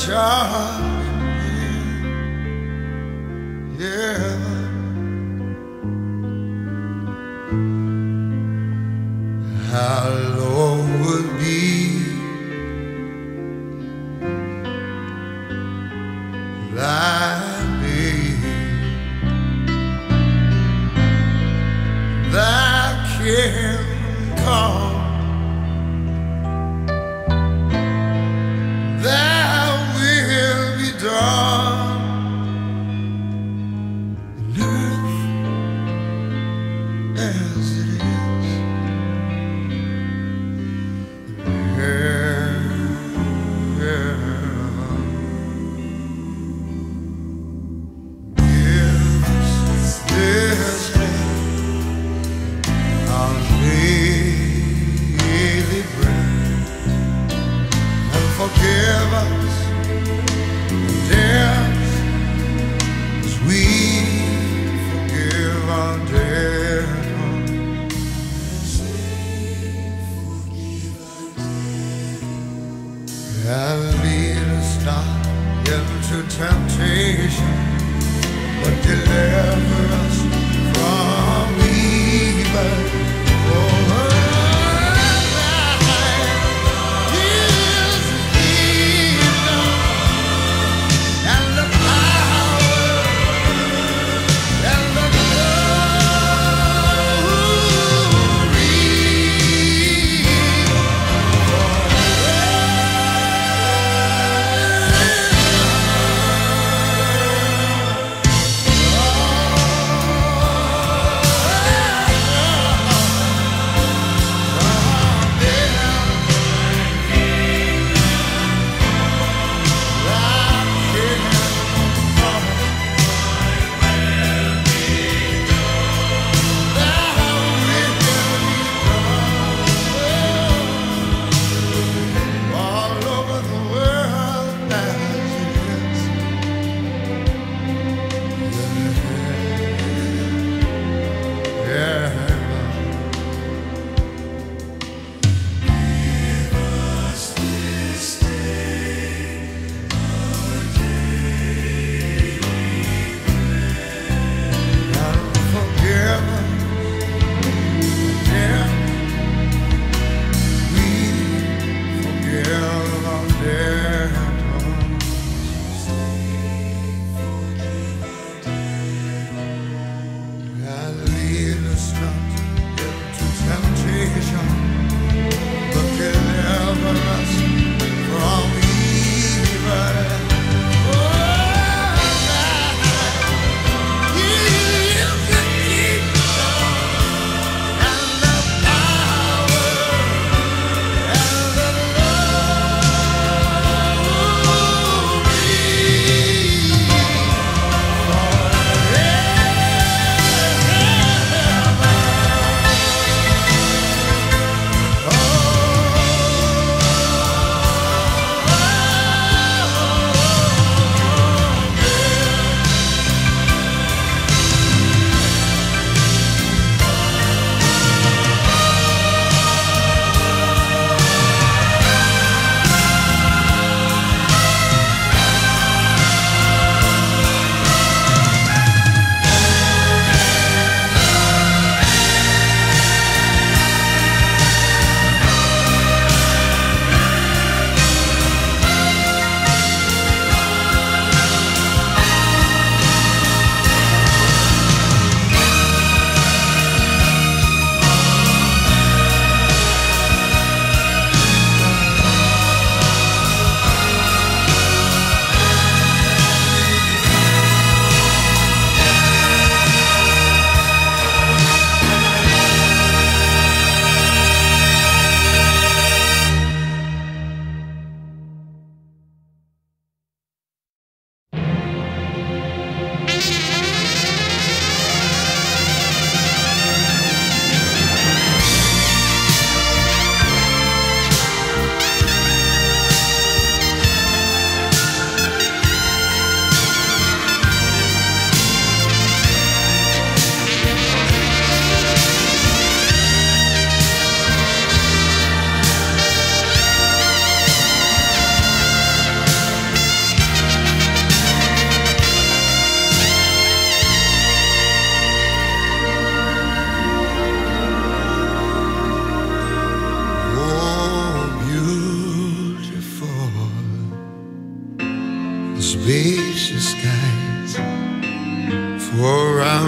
shine. Yeah, how low would be thy name, thy kingdom come. Forgive us, debts, as we forgive our debtors. And lead us not into temptation, but deliver us from evil.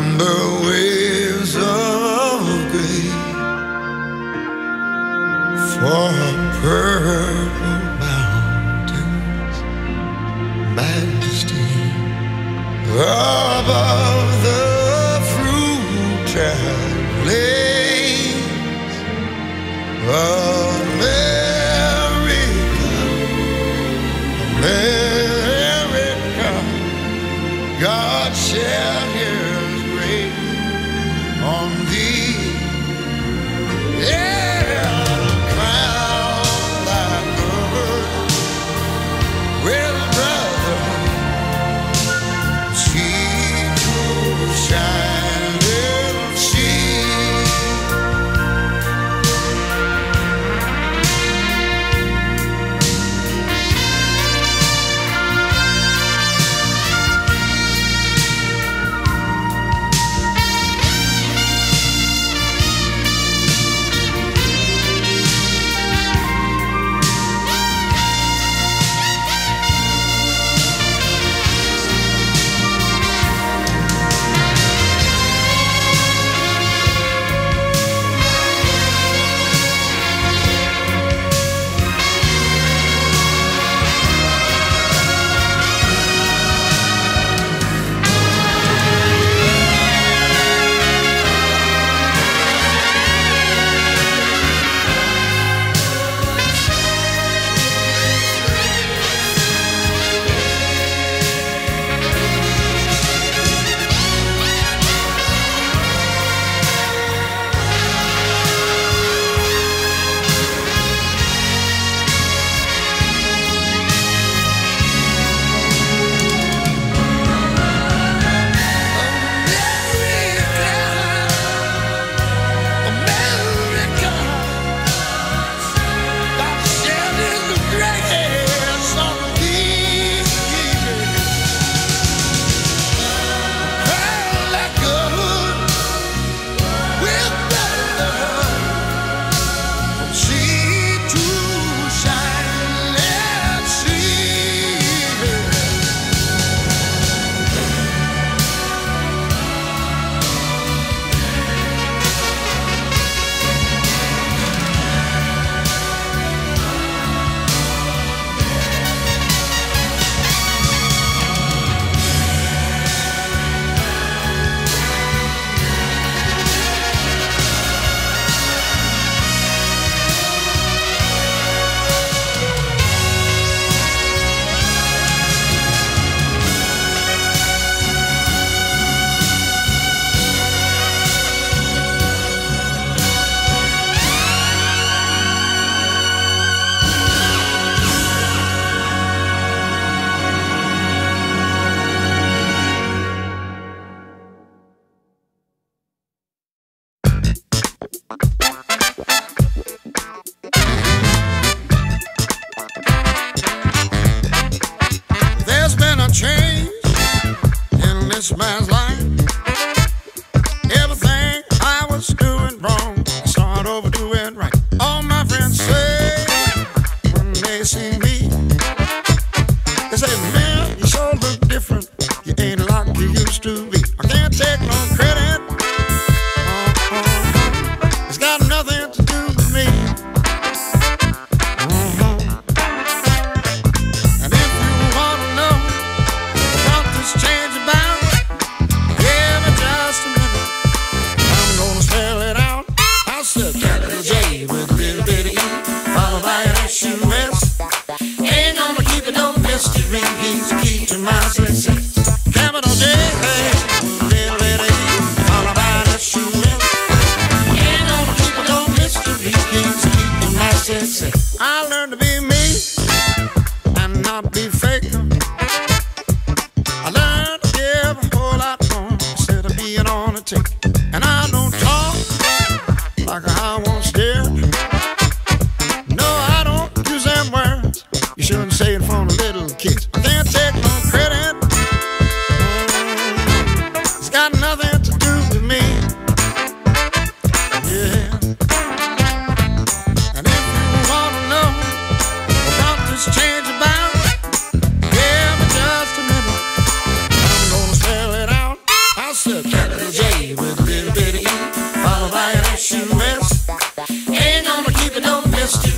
Remember waves of green, for purple mountains, majesty above the fruit plains America, America, God shall hear us great on thee. Yeah.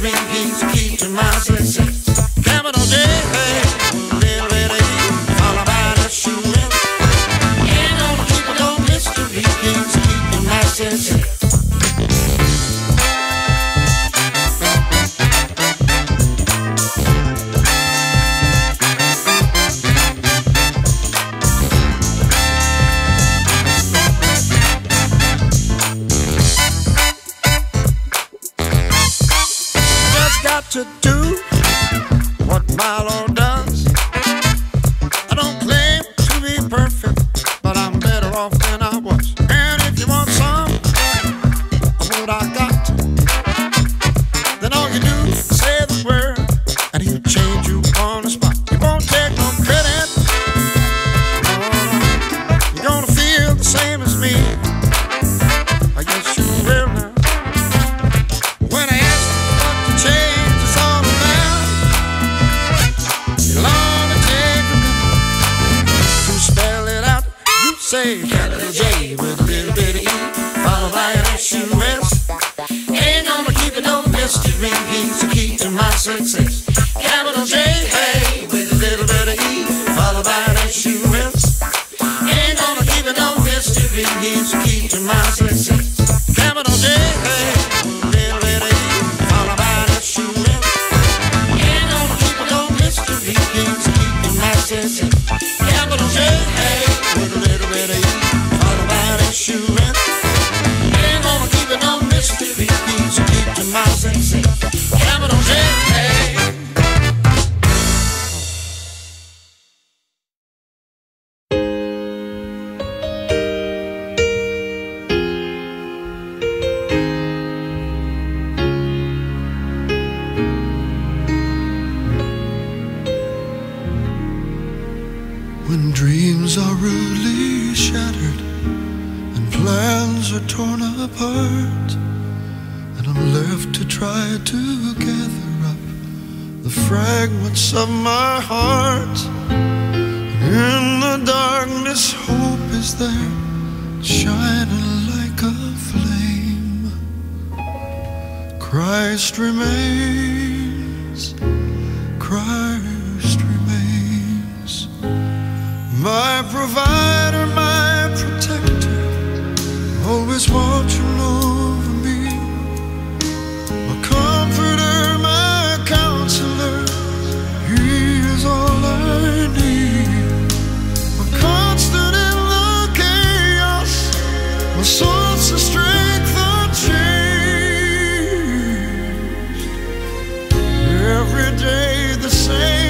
biggies keep to myself. Capital J, little bitty, it's all about a shooting. Yeah, don't keep no mystery, biggies keep to myself. Got to do what Milo does. I don't claim to be perfect, but I'm better off than I was. And if you want some of what I got, then all you do is say the word, and he'll change you on the spot. You won't take no credit. You're gonna feel the same as me. I guess you will now. When I ask what to change, capital J with a little bit of E, followed by an S-U-S. Ain't gonna keep it no mystery, he's the key to my success. Capital J, hey, with a little bit of E, followed by an S-U-S. Ain't gonna keep it no mystery, he's the key to my success. Capital J, hey, little bit of E, followed by an S-U-S. Ain't gonna keep it no mystery, he's the key to my success. Capital J, hey, with a little bit of E, all about insurance. Ain't gonna keep it no mystery, so keep your mouth sincere. Capital J, hey. When dreams are rudely shattered and plans are torn apart, and I'm left to try to gather up the fragments of my heart, and in the darkness hope is there, shining like a flame. Christ remains, Christ remains, my provider, my protector, always watching over me. My comforter, my counselor, he is all I need. My constant in the chaos, my source of strength unchanged. Every day the same.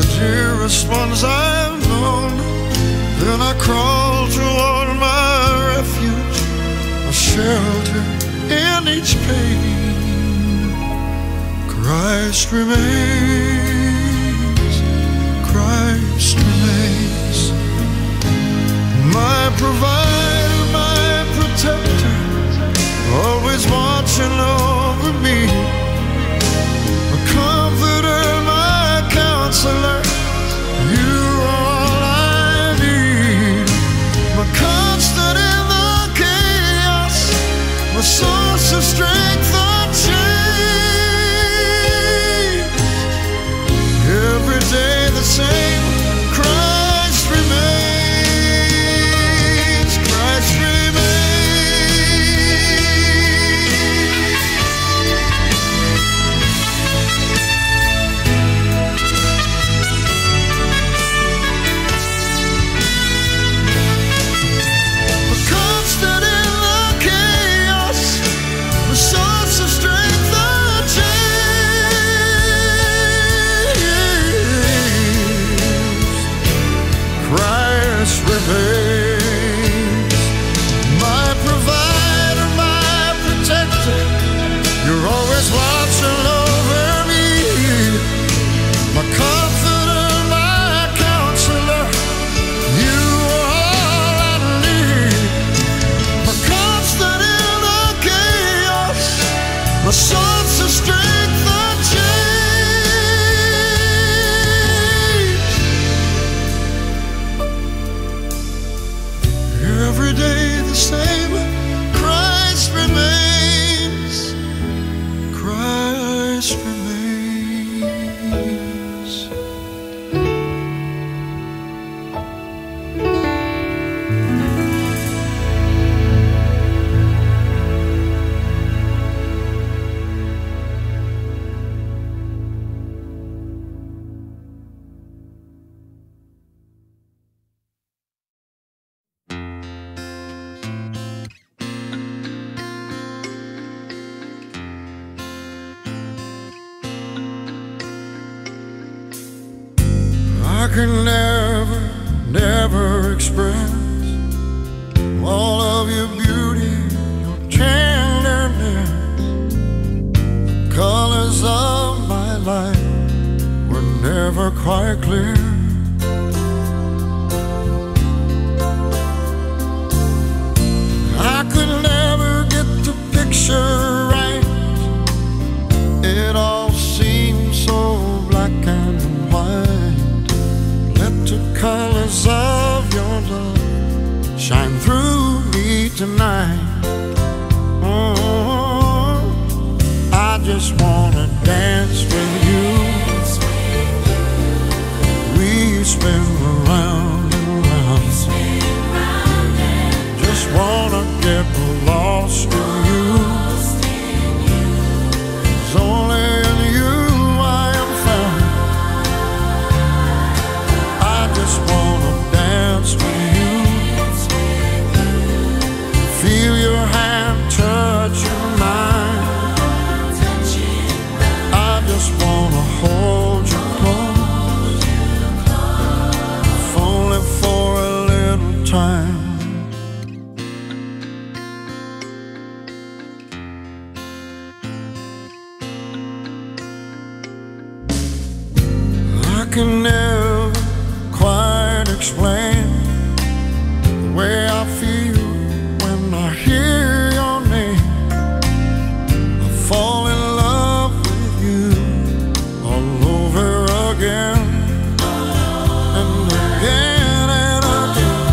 The dearest ones I've known, then I crawl toward my refuge, a shelter in each pain. Christ remains, Christ remains, my provider, my protector, always watching over me, my comforter, my counselor. Christ remains. just remains. I can never express all of your beauty, your tenderness. The colors of my life were never quite clear. I could never get the picture right. It all seemed so black and white. The colors of your love shine through me tonight. Oh, I just wanna dance with you. We spin around and around. Just wanna get lost in you. It's only in you I am found. I just wanna dance with you. Feel your hand touch your mind. I just wanna hold you close, if only for a little time. I can never explain the way I feel when I hear your name. I fall in love with you all over again, and again and again.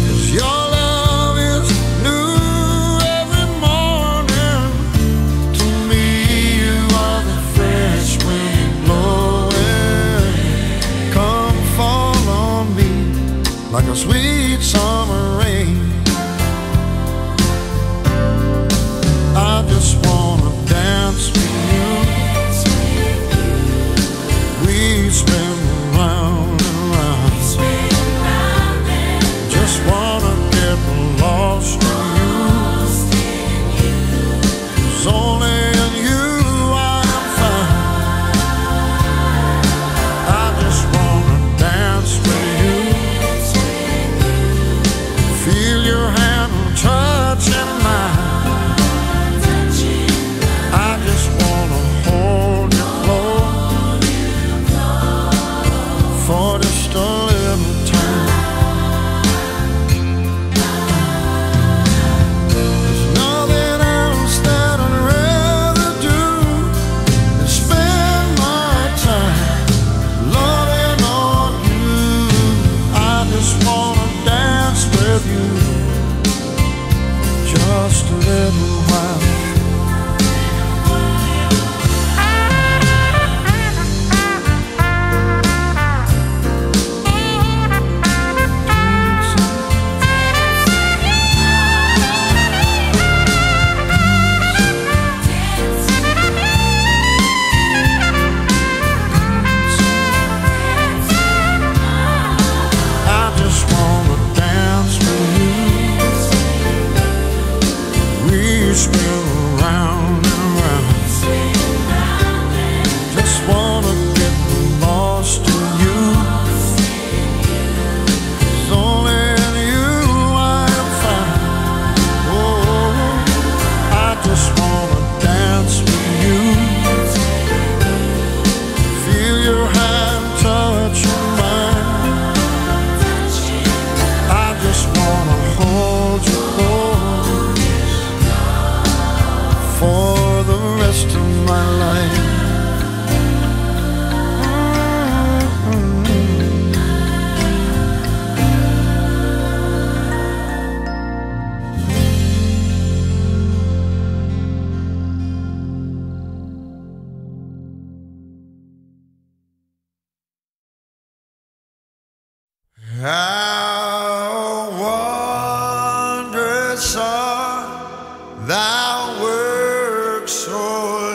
'Cause your love is new every morning. To me you are the fresh wind blowing. Come follow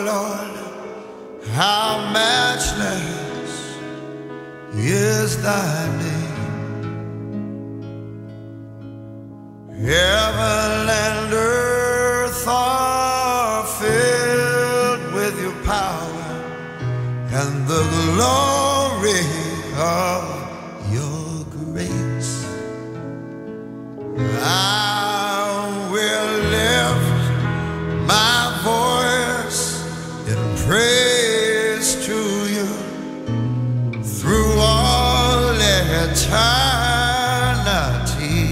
Lord, how matchless is thy name. Heaven and earth are filled with your power and the glory of your grace. I will lift my voice in praise to you through all eternity.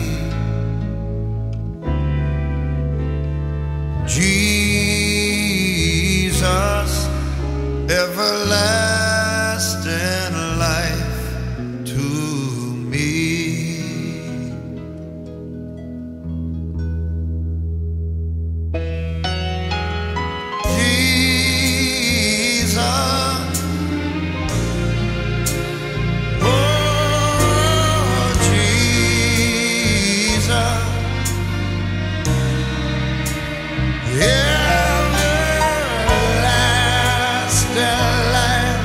Jesus, everlasting life to me. Jesus, oh Jesus, yeah. Life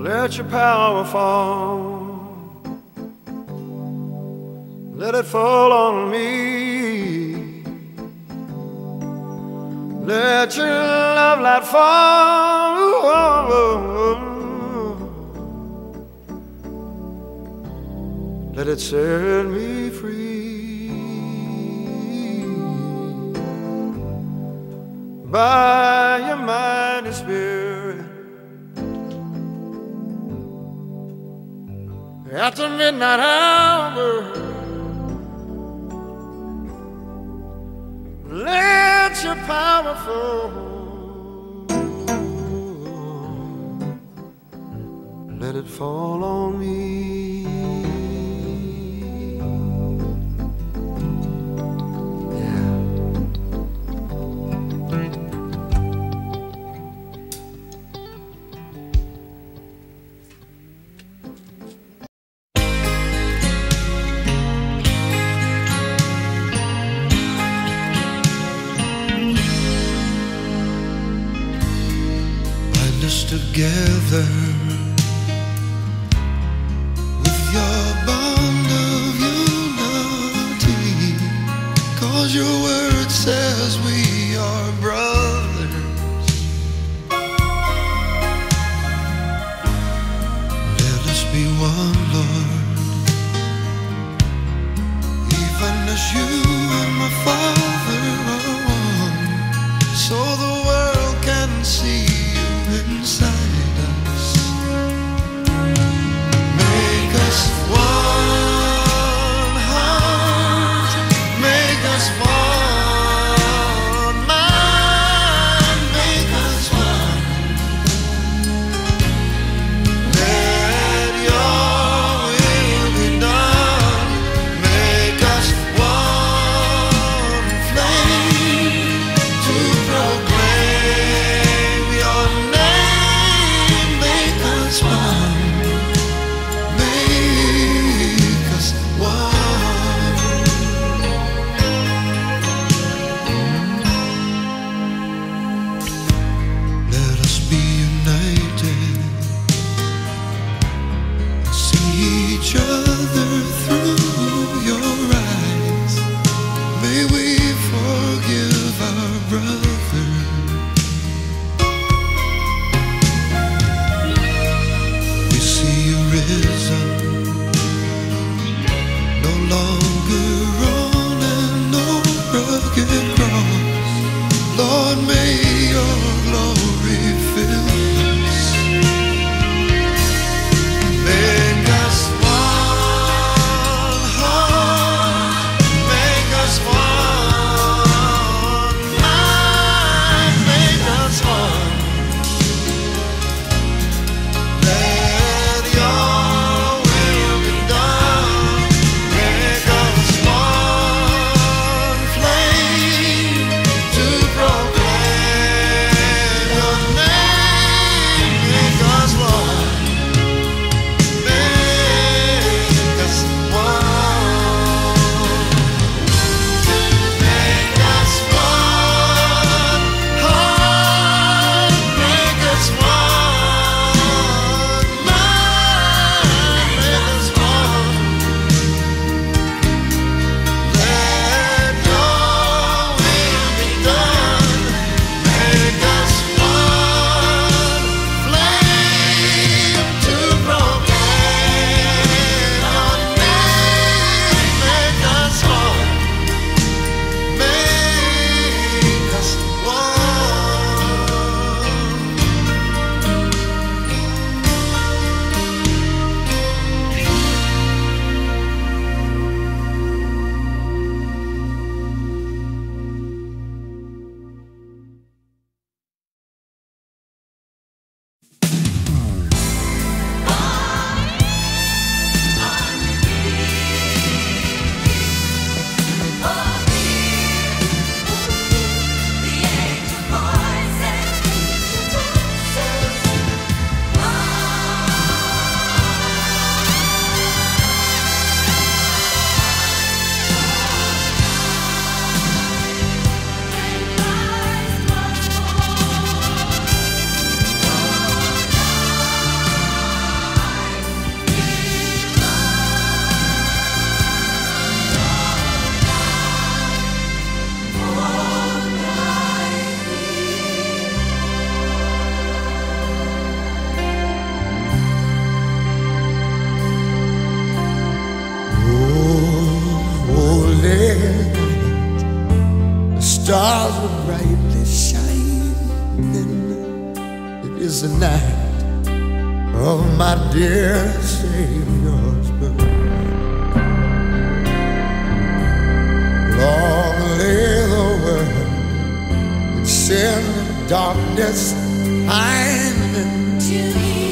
Let your power fall, let it fall on me. Let your love light fall. Ooh. Let it set me free by your mighty spirit. At the midnight hour, let your power fall, let it fall on me. Together with your bond of unity, 'cause your word says we are brothers. Let us be one, Lord, even as you and my Father are one, so the world can see inside us. Make us one heart, make us one mind, make us one. Let your will be done. Make us one flame to proclaim your name. Stars are brightly shining. It is the night of my dear Savior's birth. Long lay the world in sin and darkness pining. To me,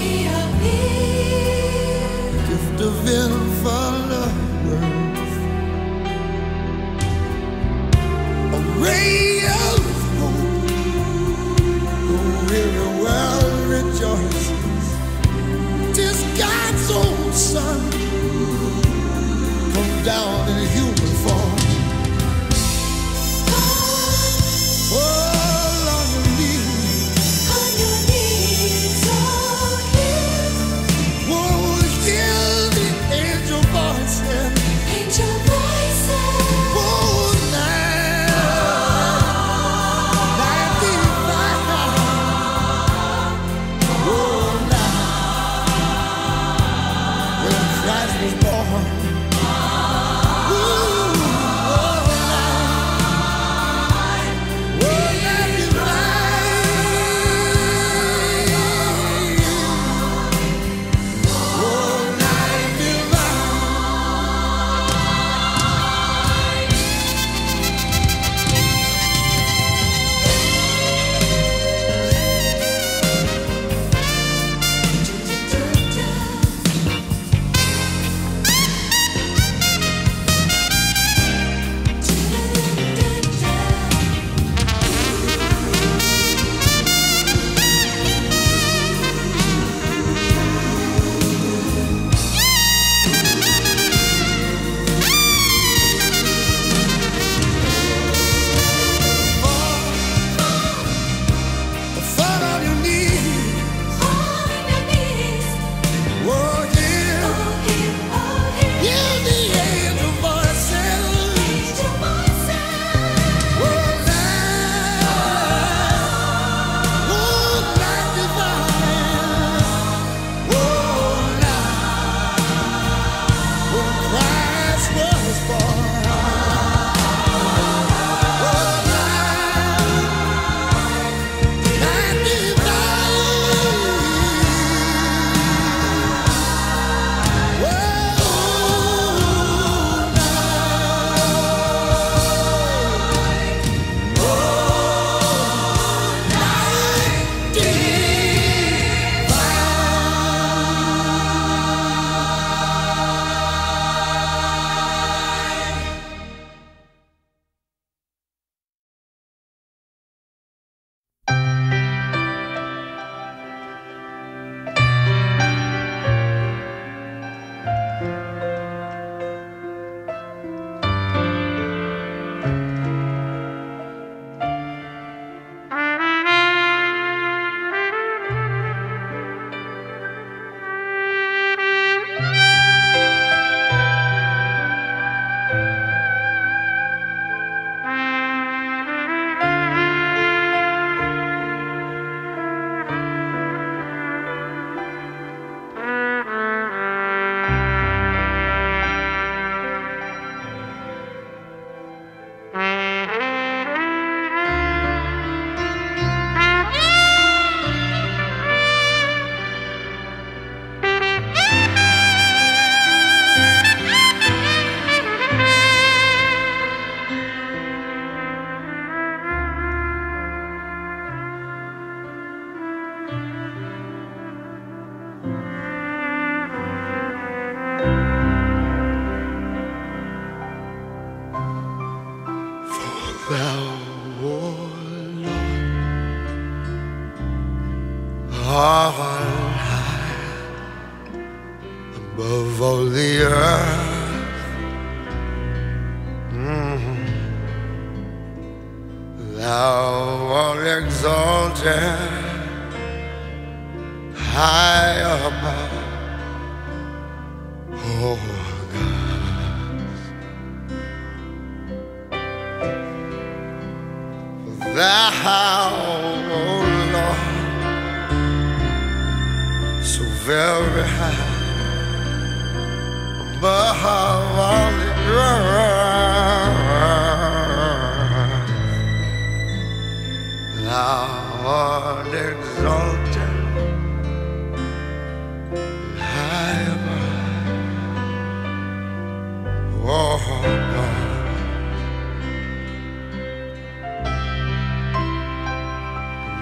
living for lovers, a ray of hope, the weary world rejoices. 'Tis God's own Son, come down in human form.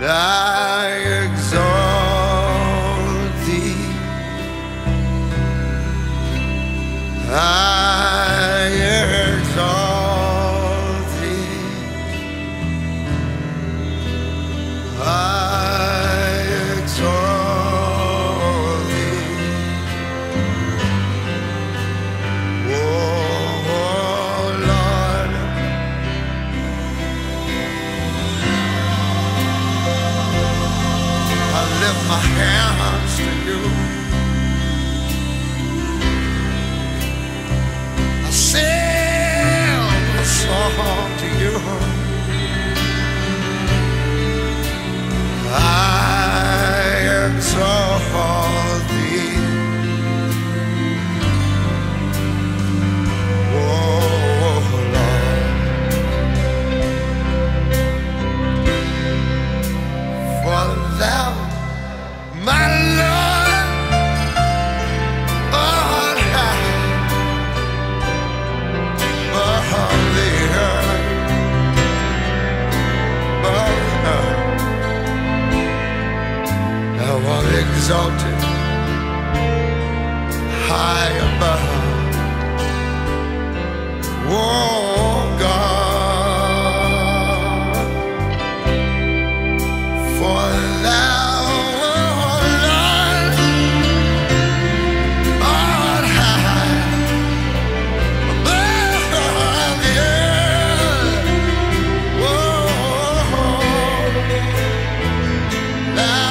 I exalt thee, high above. Oh God, for thou art high above the earth. Oh, thou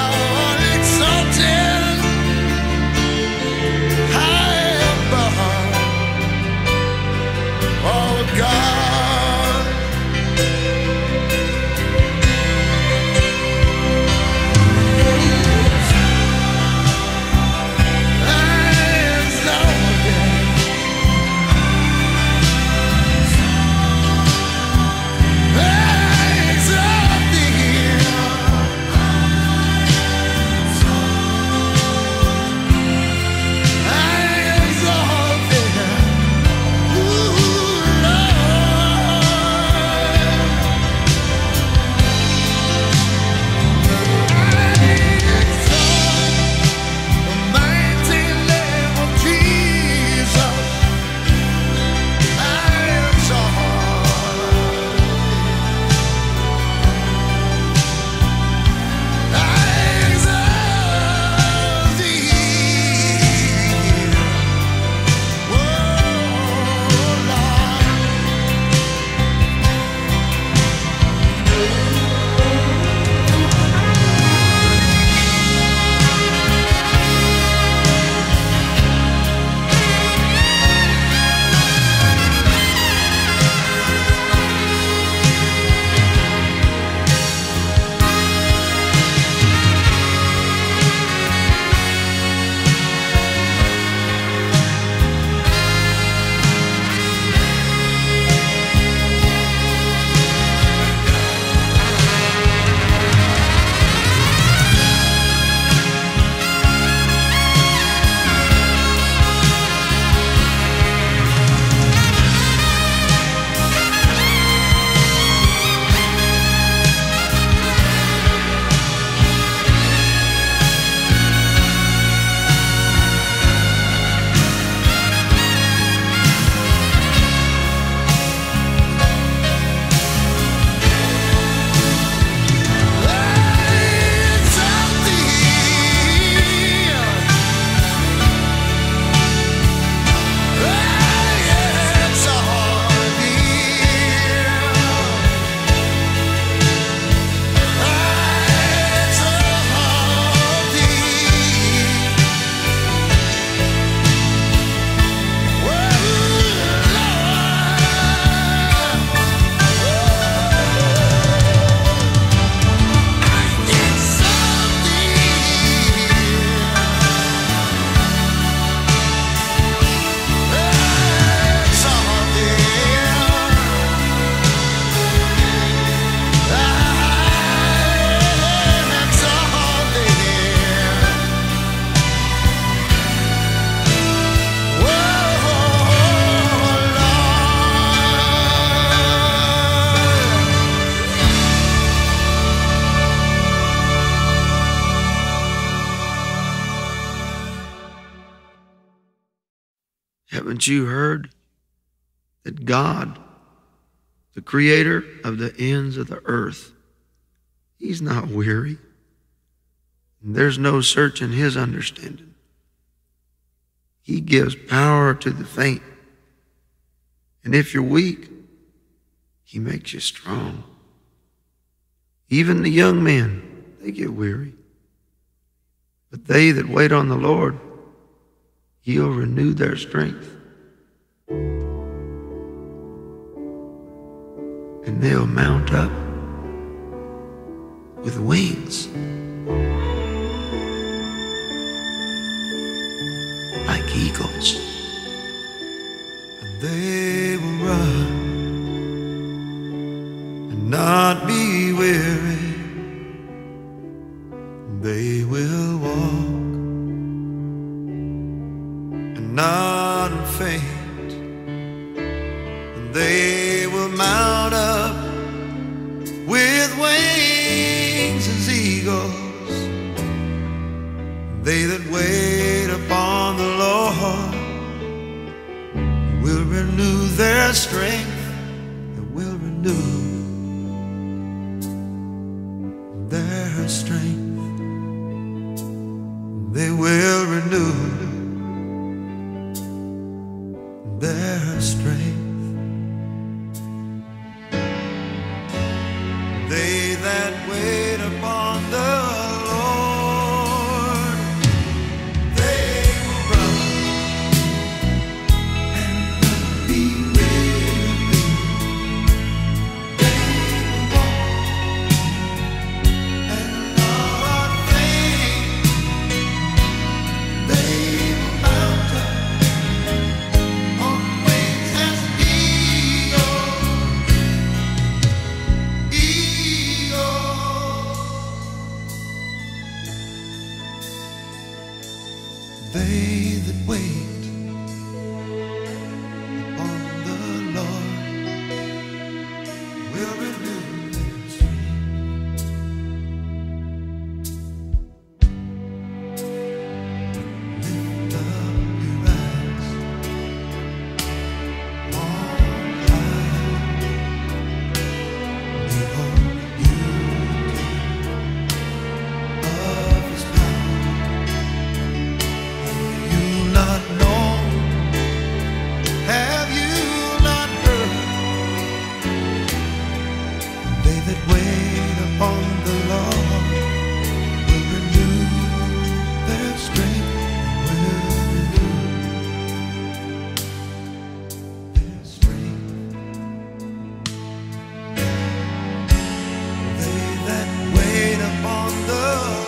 haven't you heard that God, the creator of the ends of the earth, he's not weary. There's no search in his understanding. He gives power to the faint. And if you're weak, he makes you strong. Even the young men, they get weary. But they that wait on the Lord, he'll renew their strength. And they'll mount up with wings like eagles. And they will run and not be weary. They will walk and not faint. And they will mount up with wings as eagles. They that wait upon the Lord a strength that will renew their strength. They will renew their strength. They that wait upon the they that wait upon the Lord will renew their strength. Lift up your eyes on high. Behold the beauty of His power. Not know, have you not heard? They that wait upon the Lord will renew their strength, will renew their strength. They that wait upon the Lord.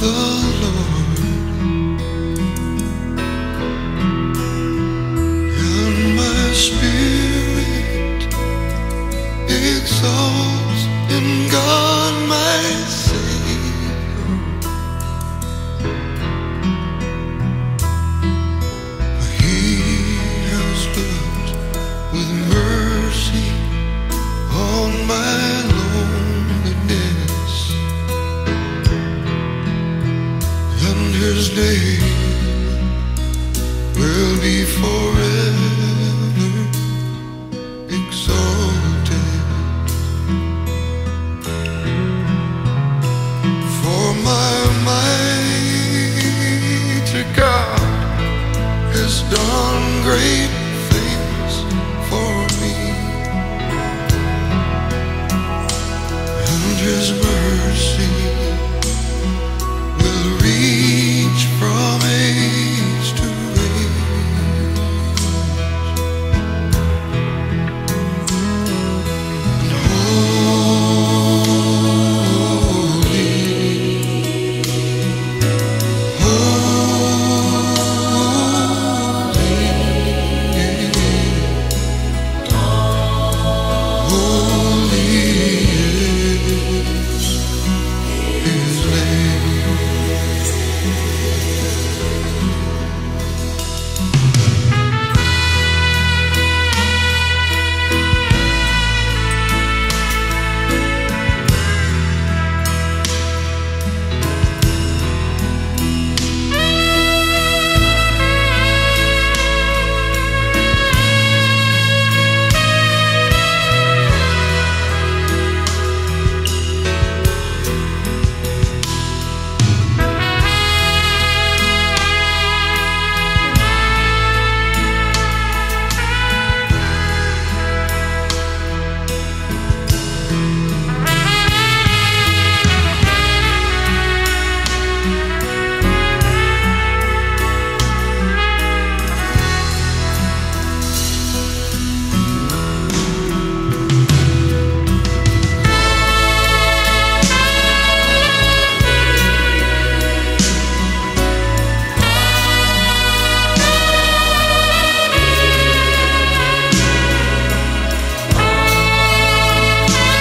the Lord, and my spirit exalts in God my Savior. For He has looked with mercy on my life. His name will be forever exalted. For my mighty God has done great things for me,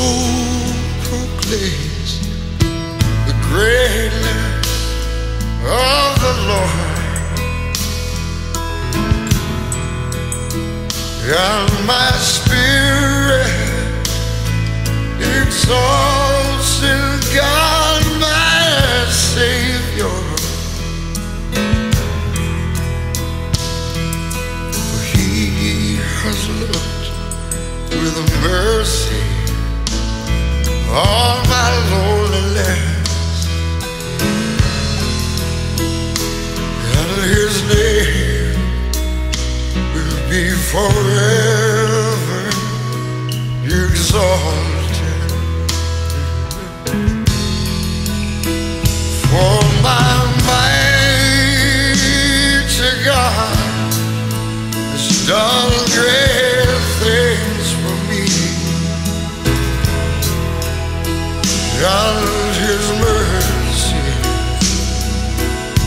and His mercy and my spirit exalts in God my Savior. For He has looked with mercy on my loneliness, and His name be forever exalted. For my mighty God has done great things for me, and His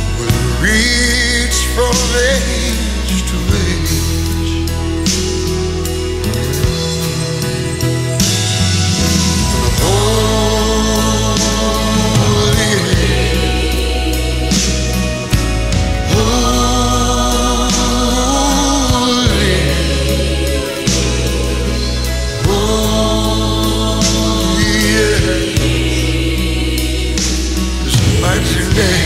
mercy will reach from age to age. Today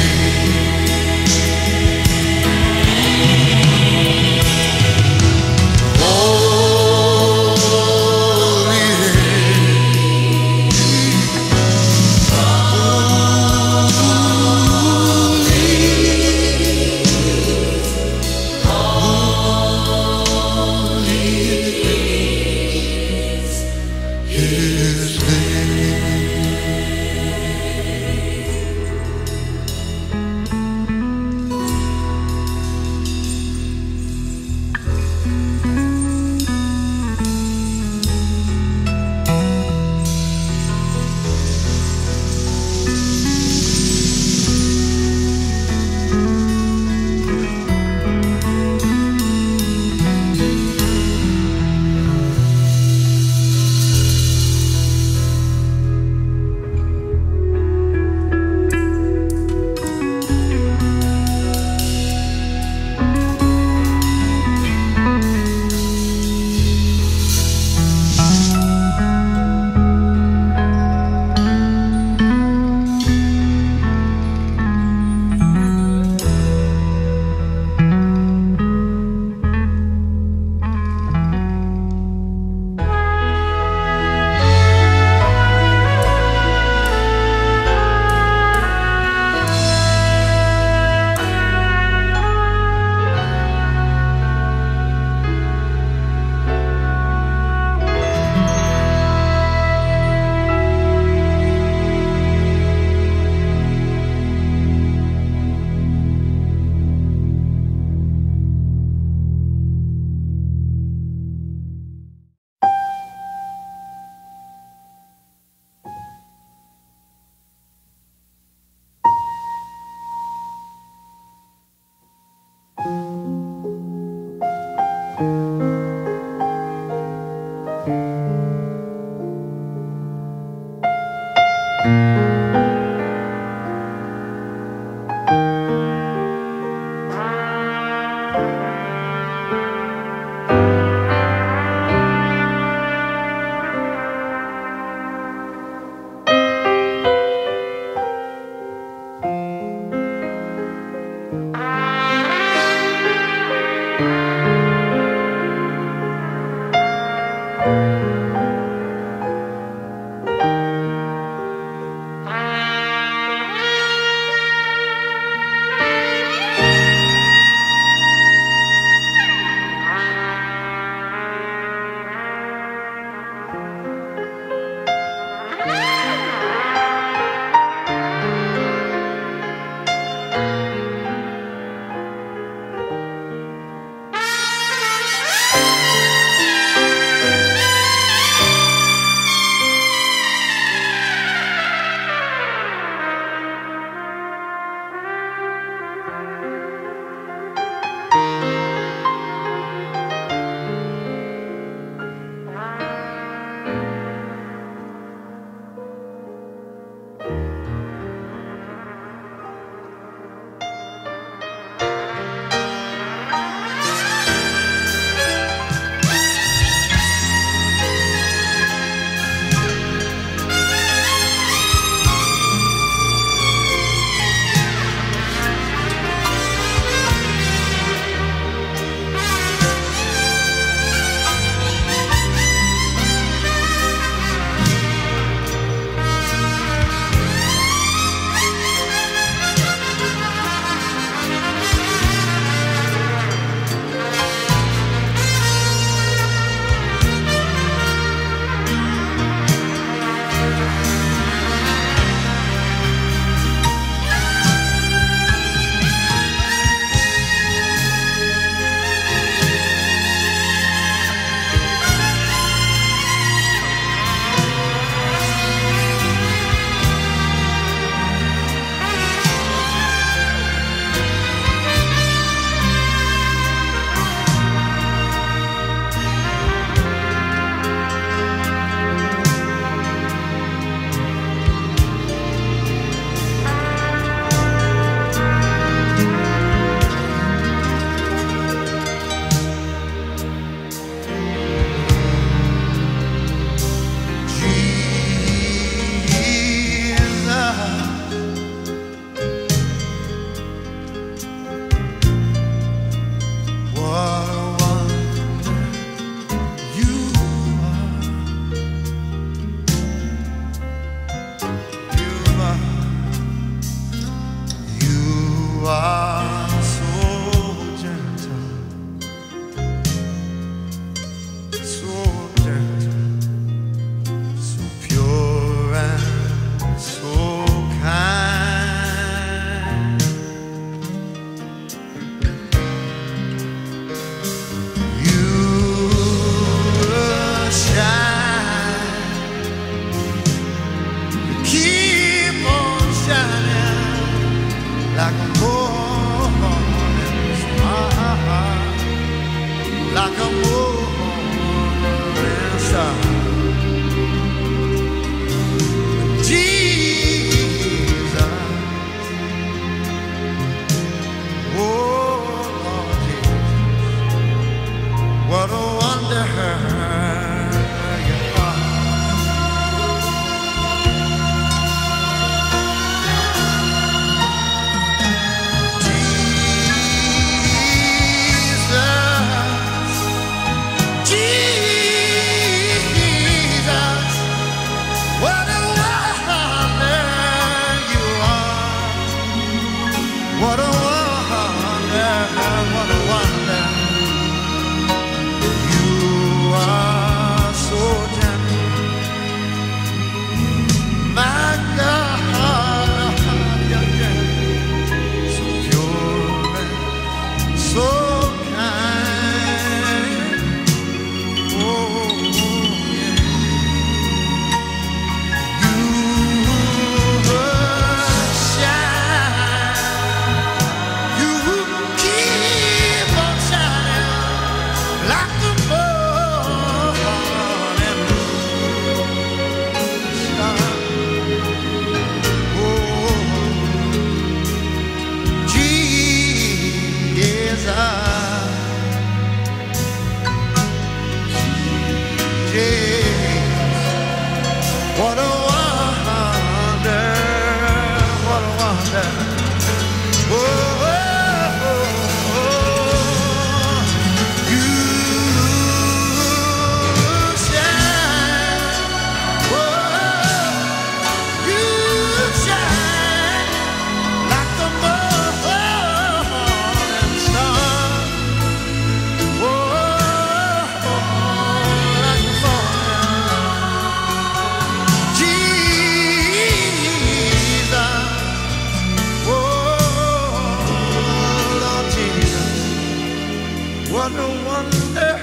gonna wonder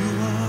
you are.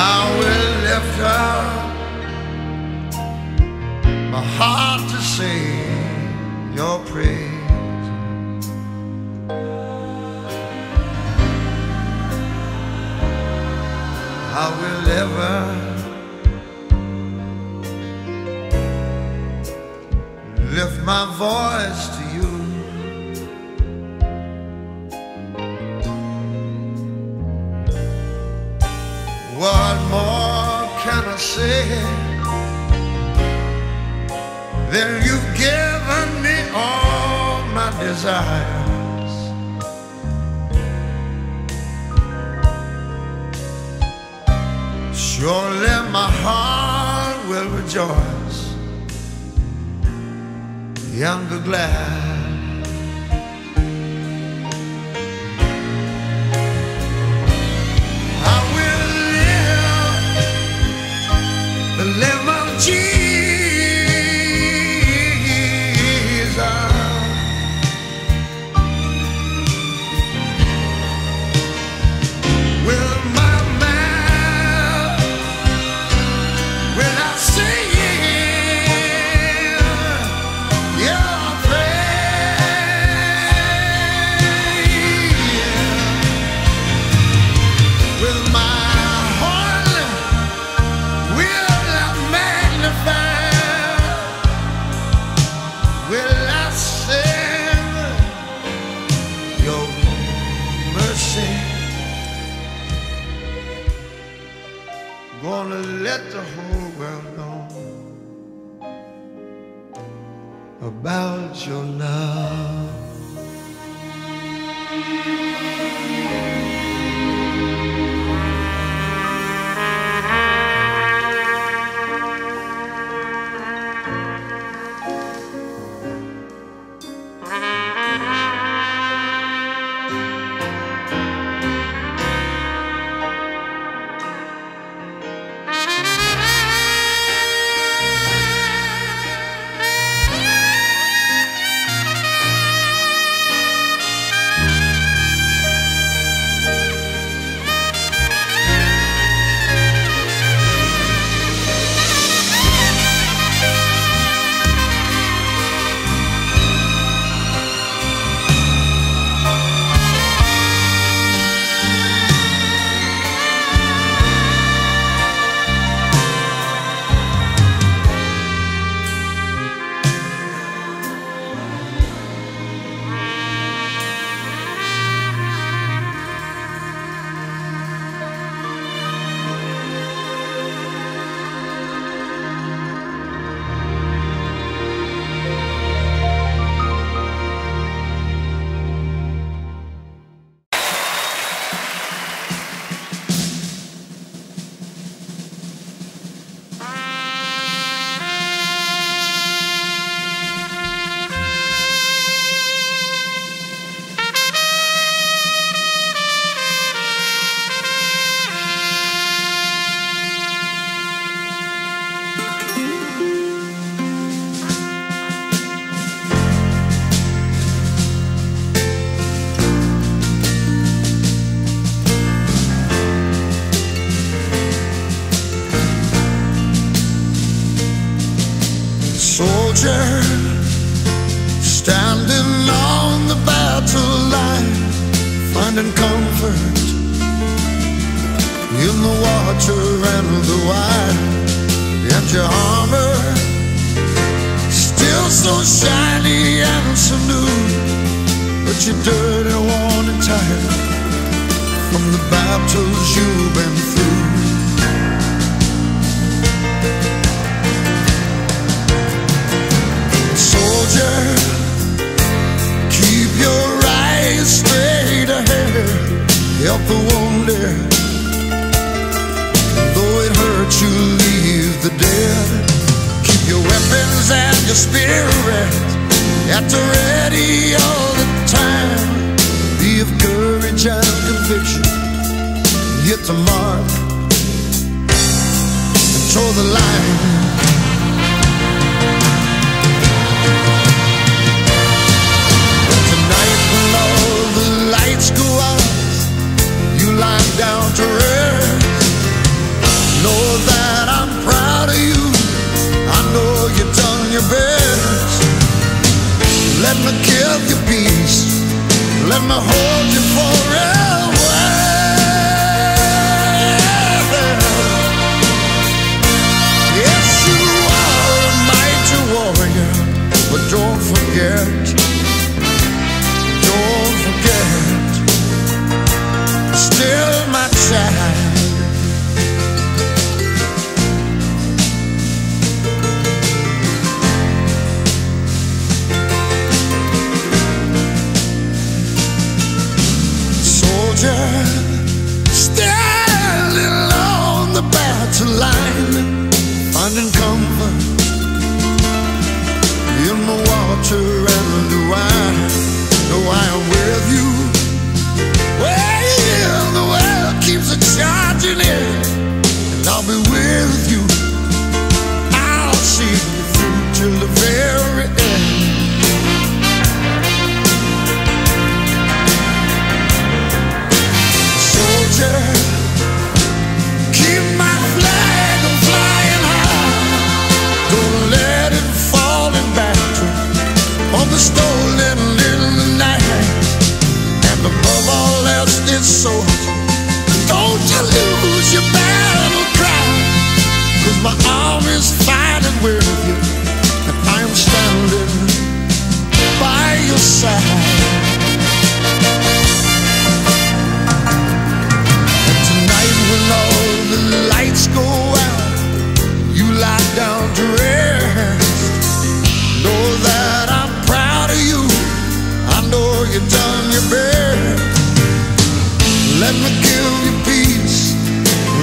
How we left her, my heart to sing your praise. I will ever lift my voice to you. What more can I say than you've given me all my desire? Surely my heart will rejoice, younger glad. I will live the life of Jesus. Will my gonna let the whole world know about your love. Soldier standing on the battle line, finding comfort in the water and the wine, and your armor still so shiny and so new, but you're dirty, worn and tired from the battles you've been through. Soldier, keep your eyes straight ahead, help the wounded, though it hurts you leave the dead. Keep your weapons and your spirit at the ready all the time. Be of courage and conviction, hit the mark and toe the line. Go out, you lie down to rest.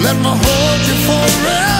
Let me hold you forever.